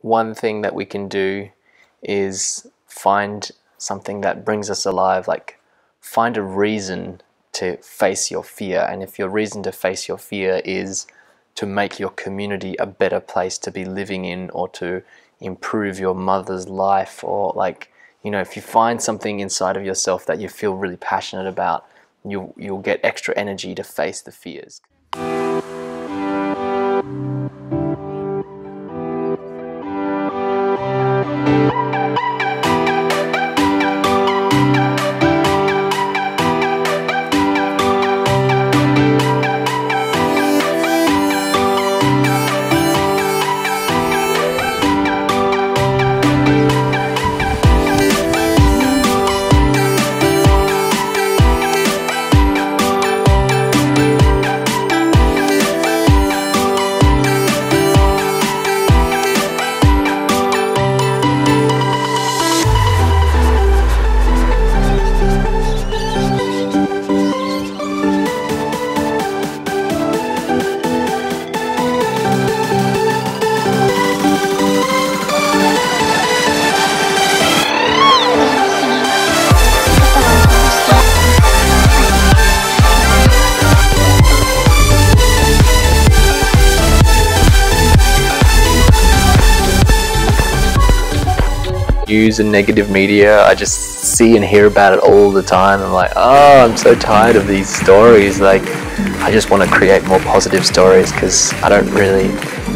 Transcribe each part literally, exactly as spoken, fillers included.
one thing that we can do is find something that brings us alive, like find a reason to face your fear. And if your reason to face your fear is to make your community a better place to be living in, or to improve your mother's life, or like, you know, if you find something inside of yourself that you feel really passionate about, you'll, you'll get extra energy to face the fears. News and negative media, I just see and hear about it all the time. I'm like, oh, I'm so tired of these stories. Like, I just want to create more positive stories because I don't really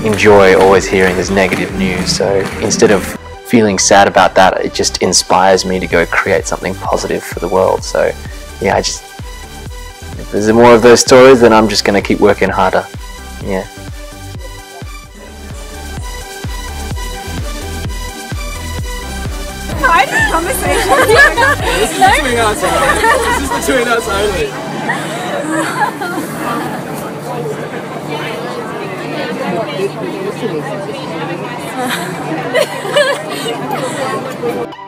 enjoy always hearing this negative news. So instead of feeling sad about that, it just inspires me to go create something positive for the world. So yeah, I just, if there's more of those stories, then I'm just going to keep working harder. Yeah. Private conversation. This is between us only. This is between us only. This is between us only.